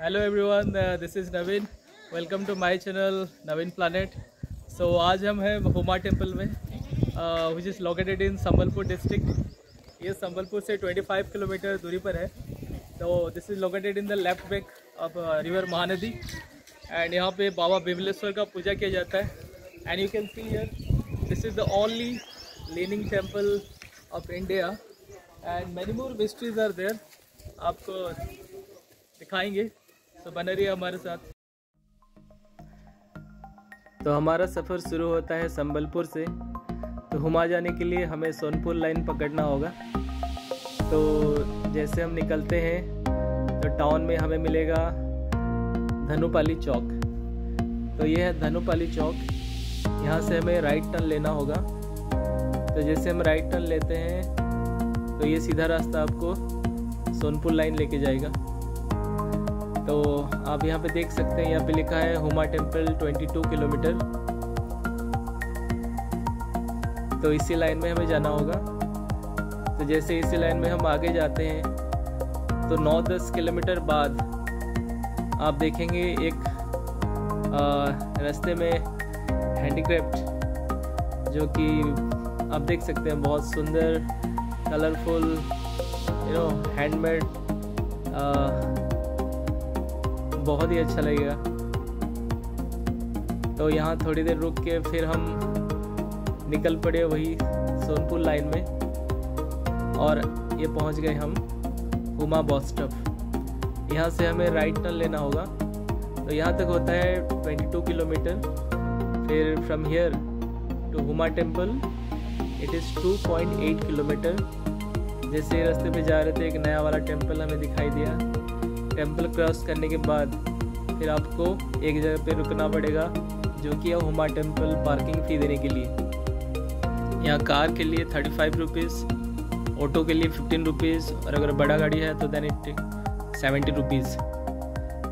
Hello everyone, this is Naveen. Welcome to my channel Naveen planet. So आज हम हैं Huma temple में, which is located in Sambalpur district. ये संबलपुर से 25 किलोमीटर दूरी पर है। तो this is located in the left bank of river Mahanadi, and यहाँ पे बाबा बिमलेश्वर का पूजा किया जाता है। And you can see here, this is the only leaning temple of India, and many more mysteries are there. आपको दिखाएंगे, तो बने रहिए हमारे साथ। तो हमारा सफ़र शुरू होता है संबलपुर से। तो हुमा जाने के लिए हमें सोनपुर लाइन पकड़ना होगा। तो जैसे हम निकलते हैं तो टाउन में हमें मिलेगा धनुपाली चौक। तो ये है धनुपाली चौक। यहाँ से हमें राइट टर्न लेना होगा। तो जैसे हम राइट टर्न लेते हैं तो ये सीधा रास्ता आपको सोनपुर लाइन लेके जाएगा। तो आप यहाँ पे देख सकते हैं, यहाँ पे लिखा है हुमा टेम्पल 22 किलोमीटर। तो इसी लाइन में हमें जाना होगा। तो जैसे इसी लाइन में हम आगे जाते हैं तो 9-10 किलोमीटर बाद आप देखेंगे एक रास्ते में हैंडीक्राफ्ट, जो कि आप देख सकते हैं बहुत सुंदर, कलरफुल, यू नो, हैंडमेड, बहुत ही अच्छा लगेगा। तो यहाँ थोड़ी देर रुक के फिर हम निकल पड़े वही सोनपुर लाइन में, और ये पहुँच गए हम हुमा बस स्टॉप। यहाँ से हमें राइट टर्न लेना होगा। तो यहाँ तक होता है 22 किलोमीटर। फिर from here to Huma temple it is 2.8 kilometre. जैसे रास्ते पे जा रहे थे एक नया वाला टेम्पल हमें दिखाई दिया। टेम्पल क्रॉस करने के बाद फिर आपको एक जगह पे रुकना पड़ेगा, जो कि है हुमा टेम्पल पार्किंग फ़ी देने के लिए। यहाँ कार के लिए 35 रुपीज़, ऑटो के लिए 15 रुपीज़, और अगर बड़ा गाड़ी है तो देन इट 70 रुपीज़।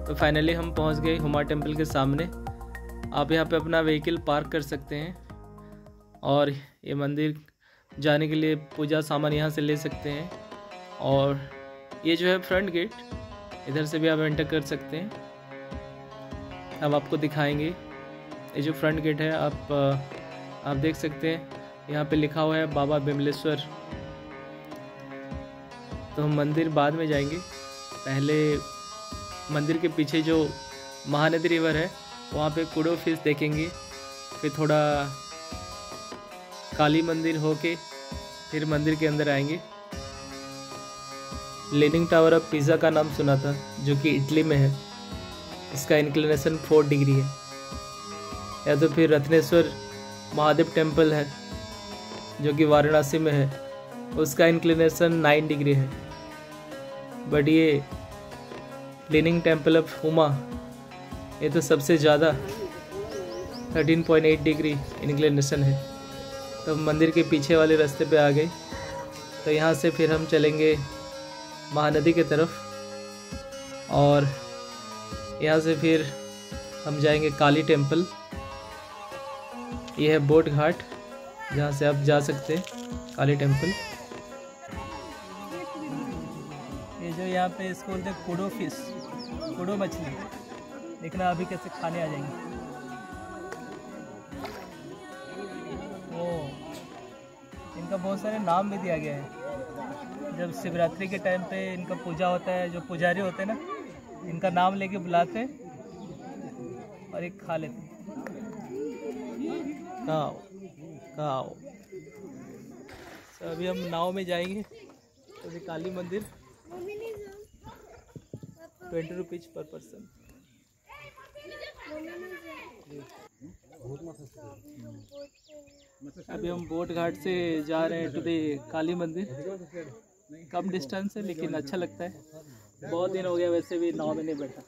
तो फाइनली हम पहुँच गए हुमा टेम्पल के सामने। आप यहाँ पे अपना व्हीकल पार्क कर सकते हैं, और ये मंदिर जाने के लिए पूजा सामान यहाँ से ले सकते हैं। और ये जो है फ्रंट गेट, इधर से भी आप एंटर कर सकते हैं। अब आपको दिखाएंगे ये जो फ्रंट गेट है। आप देख सकते हैं यहाँ पे लिखा हुआ है बाबा बिमलेश्वर। तो हम मंदिर बाद में जाएंगे, पहले मंदिर के पीछे जो महानदी रिवर है वहाँ पे कुडो फिश देखेंगे। फिर थोड़ा काली मंदिर होके फिर मंदिर के अंदर आएंगे। लीनिंग टावर ऑफ पिज़ा का नाम सुना था, जो कि इटली में है। इसका इंक्लिनेशन 4 डिग्री है। या तो फिर रत्नेश्वर महादेव टेम्पल है, जो कि वाराणसी में है। उसका इंक्लिनेशन 9 डिग्री है। बट ये लीनिंग टेम्पल ऑफ हुमा, ये तो सबसे ज़्यादा 13.8 डिग्री इंक्लिनेशन है। तो मंदिर के पीछे वाले रास्ते पे आ गए। तो यहाँ से फिर हम चलेंगे महानदी की तरफ, और यहाँ से फिर हम जाएंगे काली टेम्पल। यह है बोट घाट, जहाँ से आप जा सकते हैं काली टेम्पल। ये जो यहाँ पे इसको बोलते हैं कुडो फिश, कुडो मछली। देखना अभी कैसे खाने आ जाएंगे। इनका बहुत सारे नाम भी दिया गया है। जब शिवरात्रि के टाइम पे इनका पूजा होता है, जो पुजारी होते हैं ना, इनका नाम लेके बुलाते और एक खा लेते। काओ काओ। तो अभी हम नाव में जाएंगे। तो ये काली मंदिर 20 रुपीज पर पर्सन। अभी हम बोट घाट से जा रहे हैं टू द काली मंदिर। कम डिस्टेंस है लेकिन अच्छा लगता है। बहुत दिन हो गया वैसे भी नाव में नहीं बैठा।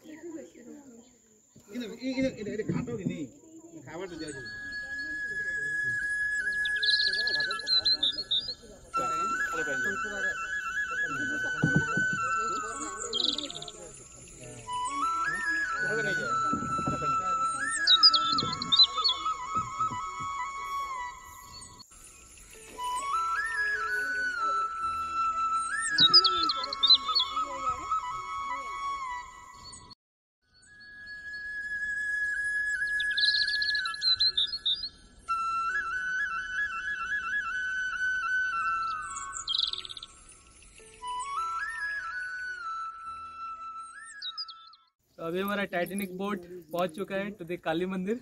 तो अभी हमारा टाइटेनिक बोट पहुंच चुका है टू द काली मंदिर।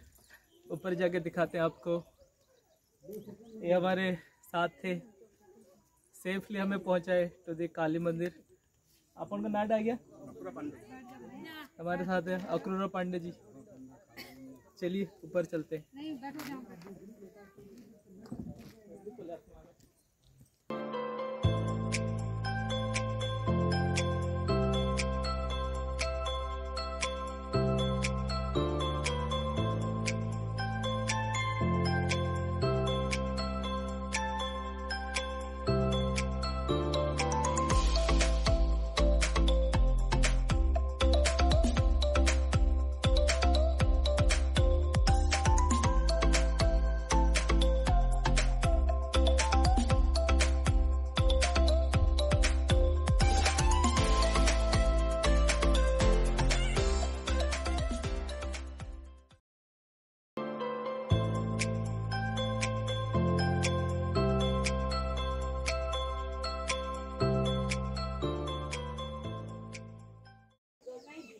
ऊपर जाके दिखाते हैं आपको। ये हमारे साथ थे, सेफली हमें पहुंचाए टू द काली मंदिर। अपन का नाट आ गया, हमारे साथ है अक्रूर पांडे जी। चलिए ऊपर चलते हैं।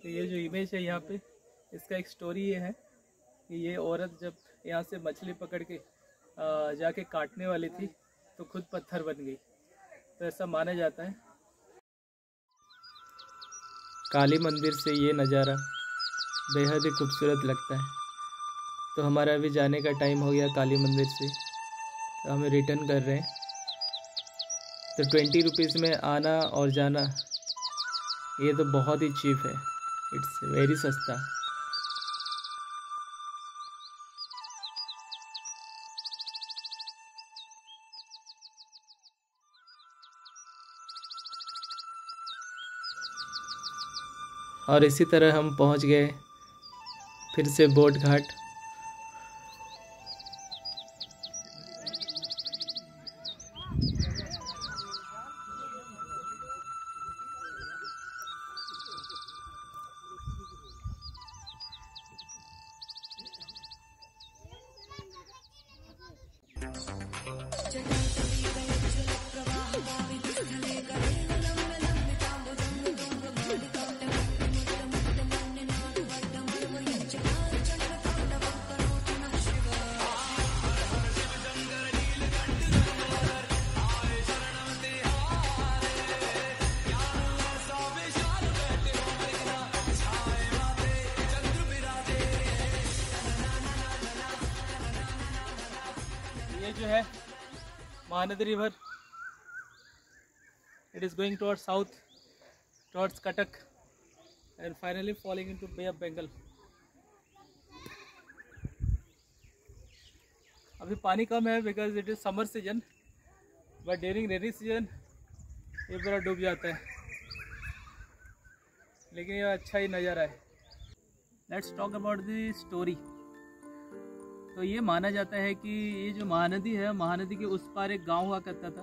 तो ये जो इमेज है यहाँ पे, इसका एक स्टोरी ये है कि ये औरत जब यहाँ से मछली पकड़ के जाके काटने वाली थी तो खुद पत्थर बन गई, तो ऐसा माना जाता है। काली मंदिर से ये नज़ारा बेहद ही खूबसूरत लगता है। तो हमारा अभी जाने का टाइम हो गया काली मंदिर से, तो हमें रिटर्न कर रहे हैं। तो 20 रुपीज़ में आना और जाना, ये तो बहुत ही चीप है, इट्स वेरी सस्ता। और इसी तरह हम पहुंच गए फिर से बोट घाट। जो है Mahanadi river, it is going towards south towards Cuttack and finally falling into bay of Bengal. अभी पानी कम है because it is summer season, but during rainy season ये पूरा डूब जाता है, लेकिन ये अच्छा ही नज़ारा है। Let's talk about the story. तो ये माना जाता है कि ये जो महानदी है, महानदी के उस पार एक गांव हुआ करता था,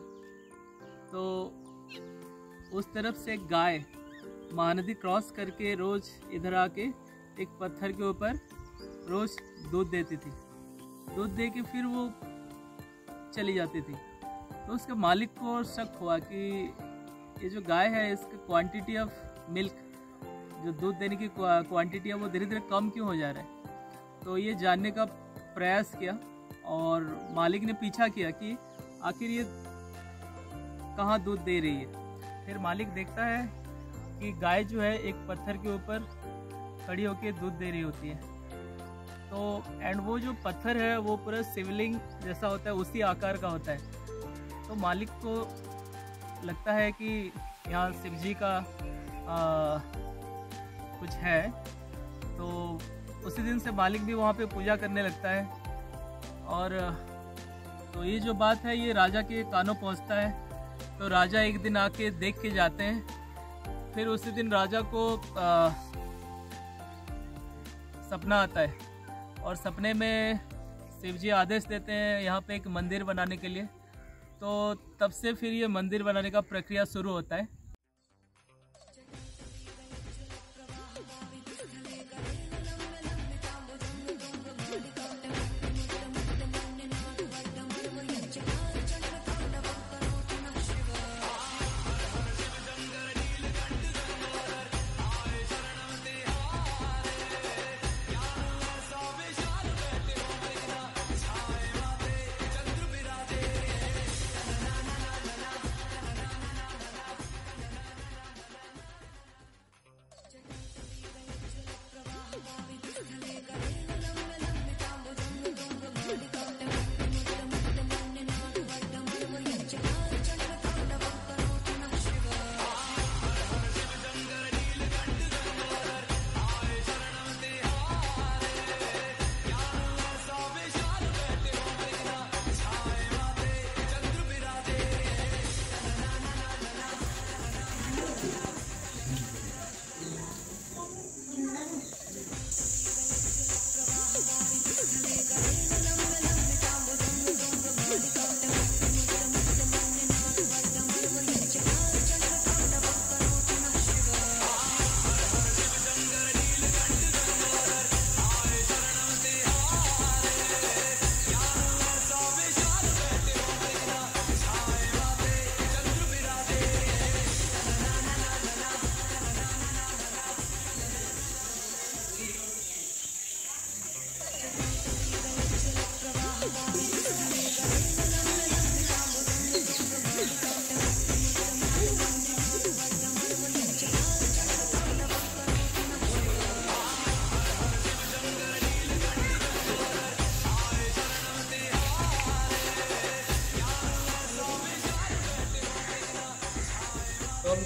तो उस तरफ से एक गाय महानदी क्रॉस करके रोज़ इधर आके एक पत्थर के ऊपर रोज़ दूध देती थी। दूध दे के फिर वो चली जाती थी। तो उसके मालिक को शक हुआ कि ये जो गाय है, इसकी क्वांटिटी ऑफ मिल्क, जो दूध देने की क्वांटिटी है, वो धीरे धीरे कम क्यों हो जा रहा है। तो ये जानने का प्रयास किया और मालिक ने पीछा किया कि आखिर ये कहाँ दूध दे रही है। फिर मालिक देखता है कि गाय जो है एक पत्थर के ऊपर खड़ी होकर दूध दे रही होती है। तो एंड वो जो पत्थर है वो पूरा शिवलिंग जैसा होता है, उसी आकार का होता है। तो मालिक को लगता है कि यहाँ शिव जी का कुछ है। तो उसी दिन से मालिक भी वहाँ पे पूजा करने लगता है। और तो ये जो बात है ये राजा के कानों पहुँचता है। तो राजा एक दिन आके देख के जाते हैं। फिर उसी दिन राजा को सपना आता है और सपने में शिव जी आदेश देते हैं यहाँ पे एक मंदिर बनाने के लिए। तो तब से फिर ये मंदिर बनाने का प्रक्रिया शुरू होता है।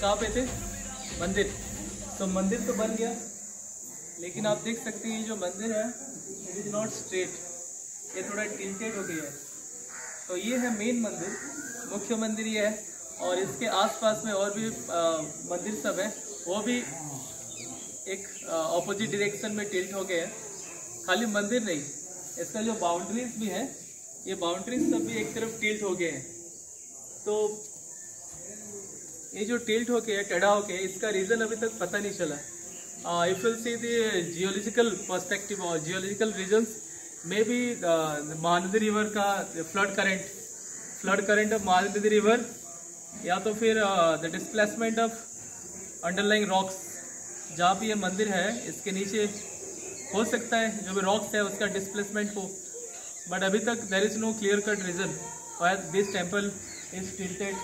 कहाँ पे थे? मंदिर। तो मंदिर तो बन गया, लेकिन आप देख सकते हैं ये जो मंदिर है इट इज़ नॉट स्ट्रेट, ये थोड़ा टिल्टेड हो गया है। तो ये है मेन मंदिर, मुख्य मंदिर ये है, और इसके आसपास में और भी मंदिर सब है, वो भी एक ऑपोजिट डायरेक्शन में टिल्ट हो गए हैं। खाली मंदिर नहीं, इसका जो बाउंड्रीज भी है, ये बाउंड्रीज सब भी एक तरफ टिल्ट हो गए हैं। तो ये जो टिल्ट हो गया है, टेढ़ा हो गया, इसका रीज़न अभी तक पता नहीं चला। If will see the geological perspective और geological reasons may be Mahanadi river का flood current of Mahanadi river, या तो फिर the displacement of underlying rocks. जहाँ भी ये मंदिर है इसके नीचे हो सकता है जो भी रॉक्स है उसका डिस्प्लेसमेंट हो, बट अभी तक there is no clear cut reason why this temple is tilted.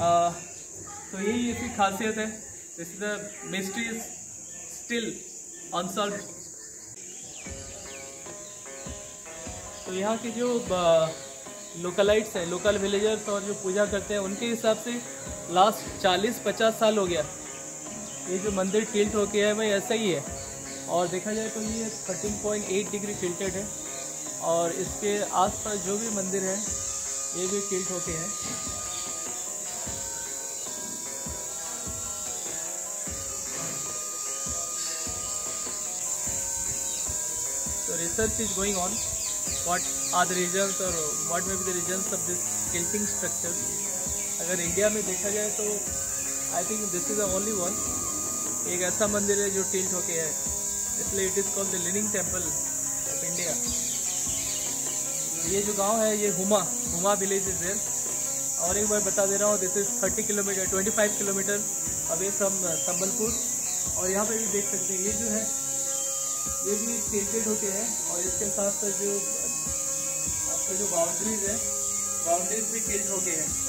तो यही इसकी खासियत है, this is the mystery is still unsolved. तो यहाँ के जो लोकलाइट्स हैं, लोकल विलेजर्स और जो पूजा करते हैं, उनके हिसाब से लास्ट 40-50 साल हो गया ये जो मंदिर टिल्ट हो गया है भाई, ऐसा ही है। और देखा जाए तो ये 13.8 डिग्री टिल्टेड है, और इसके आसपास जो भी मंदिर है ये भी टिल्ट होके हैं। तो research is going on, what are the reasons और what may be the reasons of this tilting structures. अगर इंडिया में देखा जाए तो I think this is the only one, एक ऐसा मंदिर है जो टिल्ट होके है, इसलिए it is called the leaning temple of India. ये जो गांव है ये हुमा विलेज इज देयर। और एक बार बता दे रहा हूँ, this is 25 kilometre away from Sambalpur. और यहाँ पे भी देख सकते हैं ये जो है ये भी टिल्टेड होके है, और इसके साथ साथ जो आपके जो बाउंड्रीज है, बाउंड्रीज भी टिल्ट होके है।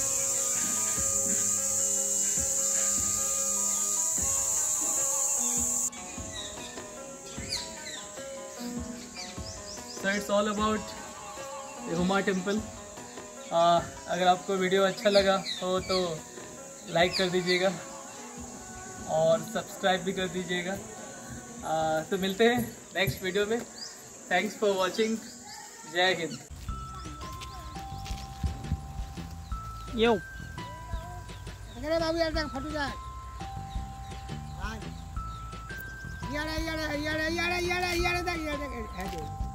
It's all about Huma temple. अगर आपको वीडियो अच्छा लगा हो तो लाइक कर दीजिएगा और सब्सक्राइब भी कर दीजिएगा। तो मिलते हैं नेक्स्ट वीडियो में। Thanks for watching. जय हिंद। यो अरे बाबू यार फोटो जा यार यार यार यार यार यार यार यार